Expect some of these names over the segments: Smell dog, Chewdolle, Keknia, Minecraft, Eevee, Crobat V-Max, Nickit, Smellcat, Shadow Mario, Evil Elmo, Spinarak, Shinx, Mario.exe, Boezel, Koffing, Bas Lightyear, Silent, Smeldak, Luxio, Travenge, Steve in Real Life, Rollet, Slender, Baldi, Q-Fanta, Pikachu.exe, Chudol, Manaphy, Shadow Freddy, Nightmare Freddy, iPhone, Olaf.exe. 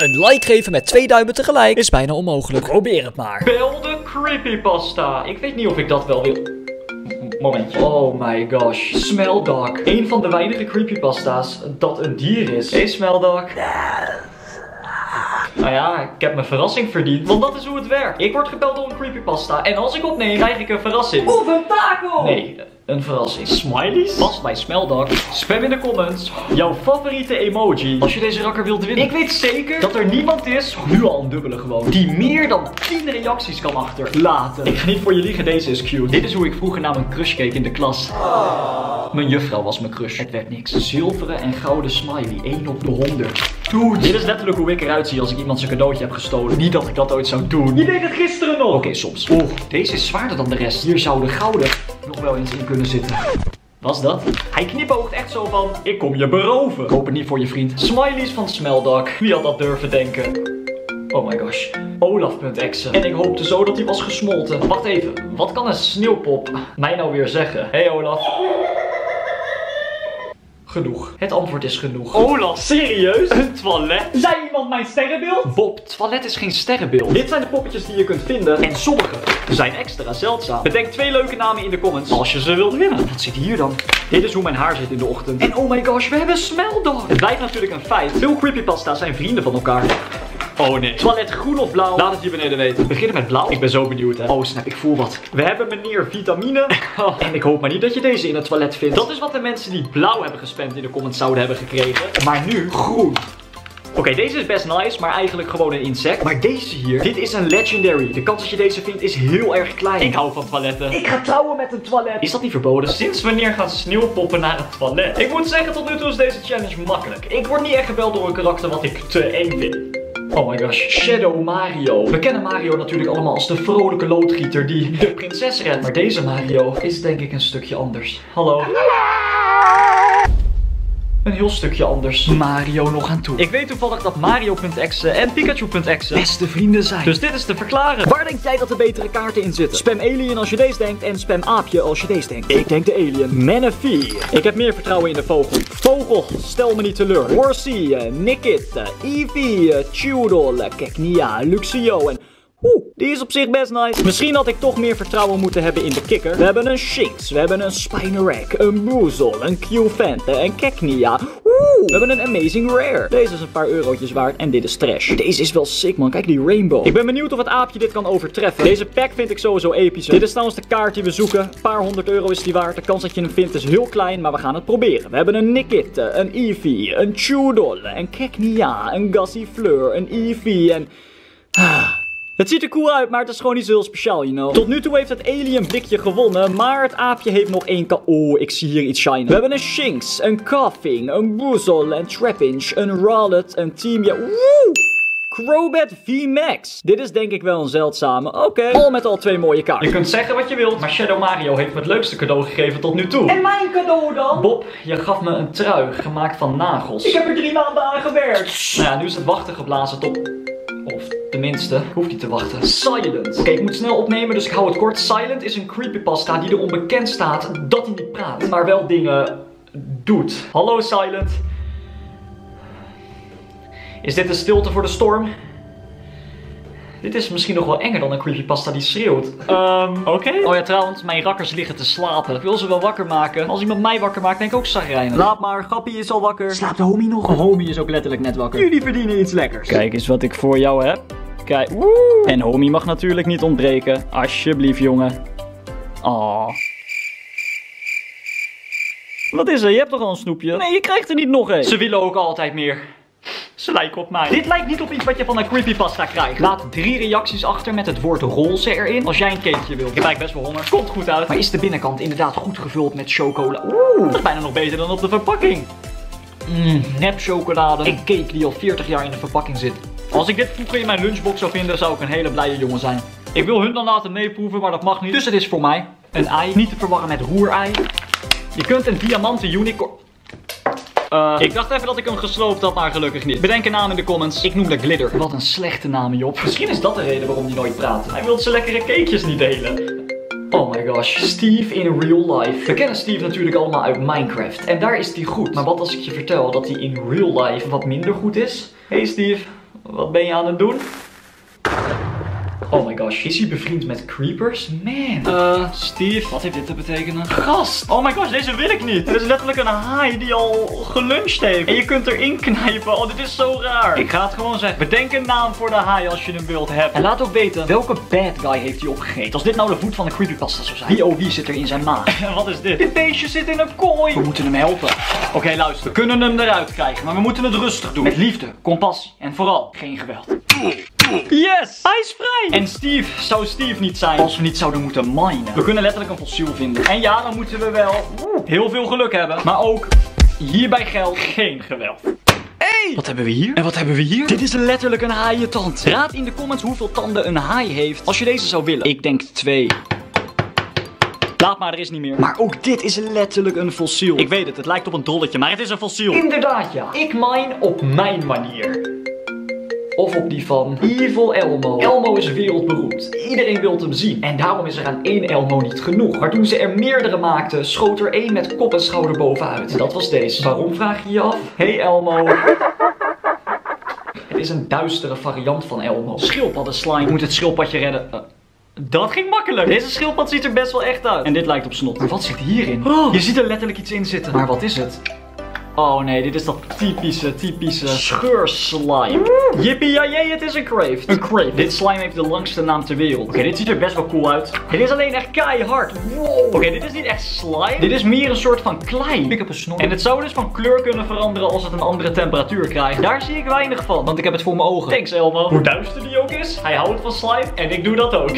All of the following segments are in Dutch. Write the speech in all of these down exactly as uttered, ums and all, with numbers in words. Een like geven met twee duimen tegelijk is bijna onmogelijk. Probeer het maar. Bel de Creepypasta. Ik weet niet of ik dat wel wil. Momentje. Oh my gosh. Smell dog. Een van de weinige Creepypasta's dat een dier is. Hey Smell dog. Nou ja, ik heb mijn verrassing verdiend. Want dat is hoe het werkt. Ik word gebeld door een Creepypasta. En als ik opneem, krijg ik een verrassing. Of een taco! Nee, een verrassing. Smileys? Pas bij Smeldak. Spam in de comments jouw favoriete emoji als je deze rakker wilt winnen. Ik weet zeker dat er niemand is, nu al een dubbele gewoon, die meer dan tien reacties kan achterlaten. Ik ga niet voor je liegen, deze is cute. Dit is hoe ik vroeger naar mijn crush keek in de klas. Oh. Mijn juffrouw was mijn crush. Het werd niks. Zilveren en gouden smiley. één op de honderd. Dude. Dit is letterlijk hoe ik eruit zie als ik iemand zijn cadeautje heb gestolen. Niet dat ik dat ooit zou doen. Je deed het gisteren nog. Oké, okay, soms. Oeh, deze is zwaarder dan de rest. Hier zou de gouden nog wel eens in kunnen zitten. Was dat? Hij knipoogt echt zo van, ik kom je beroven. Koop het niet voor je vriend. Smileys van Smeldak. Wie had dat durven denken? Oh my gosh. Olaf.exe. En ik hoopte zo dat hij was gesmolten. Wacht even. Wat kan een sneeuwpop mij nou weer zeggen? Hey Olaf. Genoeg. Het antwoord is genoeg. Olaf, serieus? Een toilet? Zei iemand mijn sterrenbeeld? Bob, toilet is geen sterrenbeeld. Dit zijn de poppetjes die je kunt vinden. En sommige zijn extra zeldzaam. Bedenk twee leuke namen in de comments als je ze wilt winnen. Wat zit hier dan? Dit is hoe mijn haar zit in de ochtend. En oh my gosh, we hebben Smeldak. Het blijft natuurlijk een feit. Veel creepypasta's zijn vrienden van elkaar. Oh nee. Toilet groen of blauw? Laat het hier beneden weten. Beginnen met blauw? Ik ben zo benieuwd hè. Oh snap, ik voel wat. We hebben meneer vitamine. En ik hoop maar niet dat je deze in het toilet vindt. Dat is wat de mensen die blauw hebben gespamd in de comments zouden hebben gekregen. Maar nu groen. Oké, okay, deze is best nice, maar eigenlijk gewoon een insect. Maar deze hier, dit is een legendary. De kans dat je deze vindt is heel erg klein. Ik hou van toiletten. Ik ga trouwen met een toilet. Is dat niet verboden? Sinds wanneer gaan sneeuwpoppen naar het toilet? Ik moet zeggen, tot nu toe is deze challenge makkelijk. Ik word niet echt gebeld door een karakter wat ik te eng vind. Oh my gosh, Shadow Mario. We kennen Mario natuurlijk allemaal als de vrolijke loodgieter die de prinses redt. Maar deze Mario is denk ik een stukje anders. Hallo. Een heel stukje anders. Mario nog aan toe. Ik weet toevallig dat Mario.exe en Pikachu.exe beste vrienden zijn. Dus dit is te verklaren. Waar denk jij dat de betere kaarten in zitten? Spam alien als je deze denkt en spam aapje als je deze denkt. Ik denk de alien. Manaphy. Ik heb meer vertrouwen in de vogel. Vogel, stel me niet teleur. Horsey, Nickit, Eevee, Chudol, Keknia, Luxio en... Oeh, die is op zich best nice. Misschien had ik toch meer vertrouwen moeten hebben in de kikker. We hebben een Shinx, we hebben een Spinarak, een Boezel, een Q-Fanta, een Keknia. Oeh, we hebben een Amazing Rare. Deze is een paar eurotjes waard en dit is trash. Deze is wel sick man, kijk die rainbow. Ik ben benieuwd of het aapje dit kan overtreffen. Deze pack vind ik sowieso episch. Dit is trouwens de kaart die we zoeken. Een paar honderd euro is die waard. De kans dat je hem vindt is heel klein, maar we gaan het proberen. We hebben een Nickit, een Eevee, een Chewdolle, een Keknia, een Gassifleur, een Eevee en... Ah. Het ziet er cool uit, maar het is gewoon niet zo heel speciaal, you know. Tot nu toe heeft het alien blikje gewonnen, maar het aapje heeft nog één ka... Oh, ik zie hier iets shinen. We hebben een Shinx, een Koffing, een Boezel, een Travenge, een Rollet, een team... Ja, woe! Crobat V-Max. Dit is denk ik wel een zeldzame. Oké, okay. Al met al twee mooie kaarten. Je kunt zeggen wat je wilt, maar Shadow Mario heeft me het leukste cadeau gegeven tot nu toe. En mijn cadeau dan? Bob, je gaf me een trui gemaakt van nagels. Ik heb er drie maanden aan gewerkt. Nou ja, nu is het wachten geblazen tot... Of tenminste, hoeft niet te wachten. Silent. Oké, okay, ik moet snel opnemen, dus ik hou het kort. Silent is een creepypasta die erom bekend staat dat hij niet praat, maar wel dingen doet. Hallo Silent. Is dit de stilte voor de storm? Dit is misschien nog wel enger dan een creepypasta die schreeuwt. Um, Oké. Okay. Oh ja, trouwens, mijn rakkers liggen te slapen. Ik wil ze wel wakker maken. Als iemand mij wakker maakt, denk ik ook zagrijnig. Laat maar, Gappie is al wakker. Slaapt de homie nog? De homie is ook letterlijk net wakker. Jullie verdienen iets lekkers. Kijk eens wat ik voor jou heb. Kijk. Woe. En homie mag natuurlijk niet ontbreken. Alsjeblieft, jongen. Oh. Wat is er? Je hebt toch al een snoepje? Nee, je krijgt er niet nog een. Ze willen ook altijd meer. Ze lijken op mij. Dit lijkt niet op iets wat je van een creepypasta krijgt. Laat drie reacties achter met het woord roze erin als jij een cakeje wilt. Ik lijk best wel honger. Komt goed uit. Maar is de binnenkant inderdaad goed gevuld met chocola? Oeh, dat is bijna nog beter dan op de verpakking. Mmm, nep chocolade. Een cake die al veertig jaar in de verpakking zit. Als ik dit vroeger in mijn lunchbox zou vinden, zou ik een hele blije jongen zijn. Ik wil hun dan laten meeproeven, maar dat mag niet. Dus het is voor mij een ei. Niet te verwarren met roerei. Je kunt een diamanten unicorn... Uh, ik dacht even dat ik hem gesloopt had, maar gelukkig niet. Bedenk een naam in de comments. Ik noemde Glitter. Wat een slechte naam, Job. Misschien is dat de reden waarom hij nooit praat. Hij wil zijn lekkere cakejes niet delen. Oh my gosh. Steve in Real Life. We kennen Steve natuurlijk allemaal uit Minecraft. En daar is hij goed. Maar wat als ik je vertel dat hij in Real Life wat minder goed is? Hey Steve. Wat ben je aan het doen? Oh my gosh, is hij bevriend met creepers? Man. Uh, Steve, wat heeft dit te betekenen? Gast! Oh my gosh, deze wil ik niet. Dit is letterlijk een haai die al geluncht heeft. En je kunt erin knijpen. Oh, dit is zo raar. Ik ga het gewoon zeggen. Bedenk een naam voor de haai als je hem wilt hebben. En laat ook weten, welke bad guy heeft hij opgegeten? Als dit nou de voet van de creepypasta zou zijn. Wie oh wie zit er in zijn maag? En wat is dit? Dit beestje zit in een kooi. We moeten hem helpen. Oké, okay, luister. We kunnen hem eruit krijgen, maar we moeten het rustig doen. Met liefde, compassie en vooral geen geweld. Yes! Hij is vrij! En Steve zou Steve niet zijn als we niet zouden moeten minen. We kunnen letterlijk een fossiel vinden. En ja, dan moeten we wel heel veel geluk hebben. Maar ook hierbij geldt geen geweld. Hey! Wat hebben we hier? En wat hebben we hier? Dit is letterlijk een haaientand. Raad in de comments hoeveel tanden een haai heeft als je deze zou willen. Ik denk twee. Laat maar, er is niet meer. Maar ook dit is letterlijk een fossiel. Ik weet het, het lijkt op een drolletje, maar het is een fossiel. Inderdaad ja, ik mine op mijn manier. Of op die van Evil Elmo. Elmo is wereldberoemd. Iedereen wil hem zien. En daarom is er aan één Elmo niet genoeg. Maar toen ze er meerdere maakten, schoot er één met kop en schouder bovenuit. En dat was deze. Waarom vraag je je af? Hey Elmo. Het is een duistere variant van Elmo. Schildpadden slime. Ik moet het schildpadje redden. Uh, dat ging makkelijk. Deze schildpad ziet er best wel echt uit. En dit lijkt op snot. Maar wat zit hierin? Oh, je ziet er letterlijk iets in zitten. Maar wat is het? Oh nee, dit is dat typische, typische scheurslime. Yippie-jajee, het is een Crave. Een Crave. Dit slime heeft de langste naam ter wereld. Oké, okay, dit ziet er best wel cool uit. Dit is alleen echt keihard. Wow. Oké, okay, dit is niet echt slime. Dit is meer een soort van klei. Ik heb een snor. En het zou dus van kleur kunnen veranderen als het een andere temperatuur krijgt. Daar zie ik weinig van, want ik heb het voor mijn ogen. Thanks Elmo. Hoe duister die ook is, hij houdt van slime en ik doe dat ook.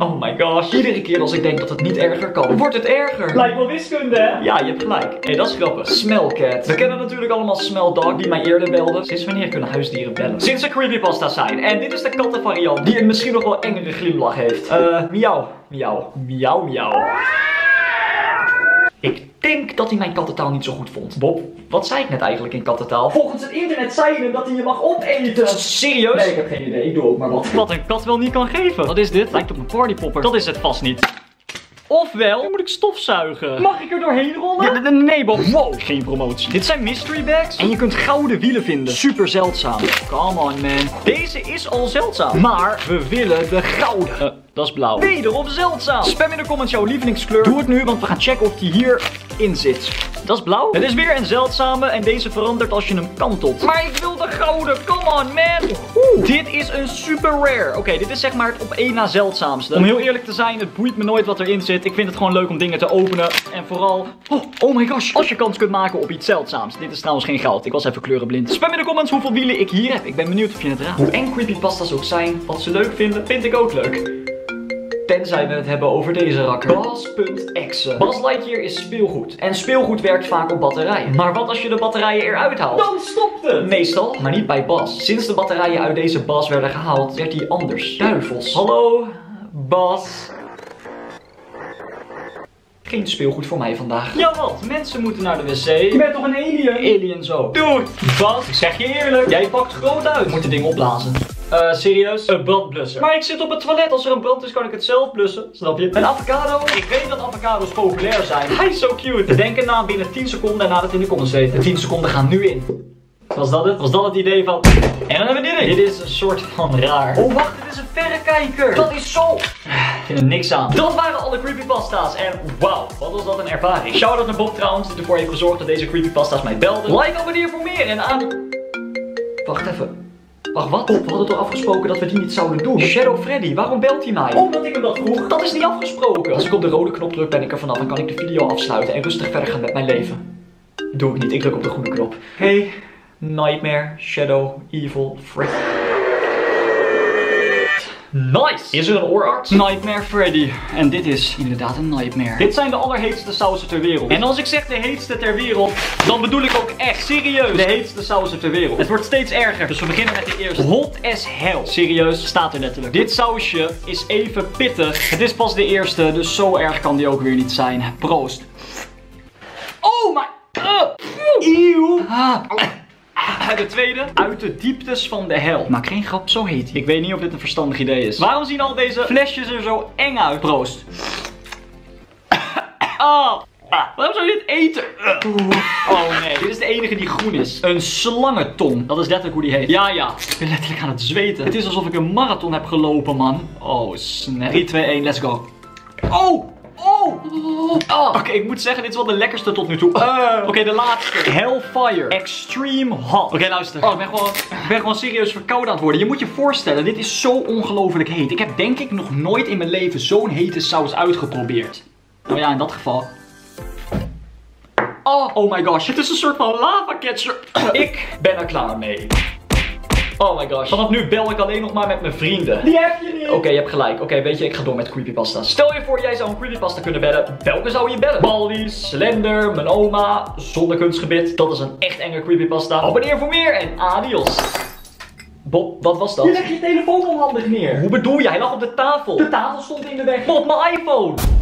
Oh my gosh. Iedere keer als ik denk dat het niet erger kan, wordt het erger. Lijkt wel wiskunde, hè? Ja, je hebt gelijk. Hé, hey, dat is grappig. Smellcat. We kennen natuurlijk allemaal Smell dog die mij eerder belde. Sinds wanneer kunnen huisdieren bellen? Sinds er creepypasta zijn. En dit is de kattenvariant die een misschien nog wel engere glimlach heeft. Uh, miauw. Miauw. Miauw, miauw. Ik denk dat hij mijn kattentaal niet zo goed vond. Bob, wat zei ik net eigenlijk in kattentaal? Volgens het internet zei je hem dat hij je mag opeten. Serieus? Nee, ik heb geen idee. Ik doe ook maar wat. Wat een kat wel niet kan geven. Wat is dit? Lijkt op een partypopper. Dat is het vast niet. Ofwel, moet ik stofzuigen. Mag ik er doorheen rollen? Ja, nee, Bob. Wow, geen promotie. Dit zijn mystery bags. En je kunt gouden wielen vinden. Super zeldzaam. Come on, man. Deze is al zeldzaam. Maar we willen de gouden. Uh, dat is blauw. Wederom zeldzaam. Spam in de comments jouw lievelingskleur. Doe het nu, want we gaan checken of die hierin zit. Dat is blauw. Het is weer een zeldzame en deze verandert als je hem kantelt. Maar ik wil de gouden. Come on, man. Oeh. Dit is een super rare. Oké, okay, dit is zeg maar het op één na zeldzaamste. Om heel eerlijk te zijn, het boeit me nooit wat erin zit. Ik vind het gewoon leuk om dingen te openen. En vooral... Oh, oh my gosh. Als je kans kunt maken op iets zeldzaams. Dit is trouwens geen goud. Ik was even kleurenblind. Spam in de comments hoeveel wielen ik hier heb. Ik ben benieuwd of je het raadt. Hoe eng creepypasta's ook zijn, wat ze leuk vinden, vind ik ook leuk. Tenzij we het hebben over deze rakker. Bas.exe. Bas Lightyear is speelgoed. En speelgoed werkt vaak op batterijen. Maar wat als je de batterijen eruit haalt? Dan stopt het! Meestal, maar niet bij Bas. Sinds de batterijen uit deze Bas werden gehaald, werd hij anders. Duivels. Hallo, Bas. Geen speelgoed voor mij vandaag. Ja wat? Mensen moeten naar de wc. Je bent toch een alien? Alien zo. Doe het! Bas, ik zeg je eerlijk. Jij pakt groot uit. We moeten dingen opblazen. Eh, uh, serieus? Een brandblusser. Maar ik zit op het toilet. Als er een brand is, kan ik het zelf blussen. Snap je? Een avocado. Ik weet dat avocados populair zijn. Hij is zo cute. Bedenk een naam binnen tien seconden en laat het in de comments weten. tien seconden gaan nu in. Was dat het? Was dat het idee van... En dan hebben we dit. Dit is een soort van raar. Oh wacht, dit is een verrekijker. Dat is zo... Ik vind er niks aan. Dat waren alle creepypasta's. En wauw, wat was dat een ervaring. Shoutout naar Bob trouwens, die ervoor heeft gezorgd dat deze creepypasta's mij belden. Like, abonneer voor meer en aan... Wacht even. Wacht, wat? Bob, we hadden toch afgesproken dat we die niet zouden doen? Shadow Freddy, waarom belt hij mij? Omdat ik hem dat vroeg. Dat is niet afgesproken. Als ik op de rode knop druk, ben ik er vanaf en kan ik de video afsluiten en rustig verder gaan met mijn leven. Doe ik niet, ik druk op de groene knop. Hey, Nightmare, Shadow, Evil, Freddy. Nice! Is er een oorarts? Nightmare Freddy. En dit is inderdaad een nightmare. Dit zijn de allerheetste sausen ter wereld. En als ik zeg de heetste ter wereld, dan bedoel ik ook echt serieus de heetste sausen ter wereld. Het wordt steeds erger. Dus we beginnen met de eerste. Hot as hell. Serieus, staat er letterlijk. Dit sausje is even pittig. Het is pas de eerste, dus zo erg kan die ook weer niet zijn. Proost. Oh my... Eeuw. Ah. De tweede, uit de dieptes van de hel. Maak geen grap, zo heet hij. Ik weet niet of dit een verstandig idee is. Waarom zien al deze flesjes er zo eng uit? Proost. Ah. Ah, waarom zou je dit eten? Uh. Oh nee, dit is de enige die groen is. Een slangentong. Dat is letterlijk hoe die heet. Ja, ja. Ik ben letterlijk aan het zweten. Het is alsof ik een marathon heb gelopen, man. Oh, snap. drie, twee, één, let's go. Oh! Oh! oh. oh. Oké, okay, ik moet zeggen, dit is wel de lekkerste tot nu toe. Uh. Oké, okay, de laatste. Hellfire. Extreme hot. Oké, okay, luister. Oh, ik ben, gewoon, ik ben gewoon serieus verkouden aan het worden. Je moet je voorstellen, dit is zo ongelooflijk heet. Ik heb denk ik nog nooit in mijn leven zo'n hete saus uitgeprobeerd. Nou ja, in dat geval... Oh, oh my gosh, het is een soort van lava ketchup. Ik ben er klaar mee. Oh my gosh. Vanaf nu bel ik alleen nog maar met mijn vrienden. Die heb je niet. Oké, okay, je hebt gelijk. Oké, okay, weet je, ik ga door met creepypasta. Stel je voor, jij zou een creepypasta kunnen bellen. Welke zou je bellen? Baldi, Slender, mijn oma, zonder kunstgebit. Dat is een echt enge creepypasta. Abonneer voor meer en adios. Bob, wat was dat? Je legt je telefoon onhandig neer. Hoe bedoel je? Hij lag op de tafel. De tafel stond in de weg. Bob, mijn iPhone.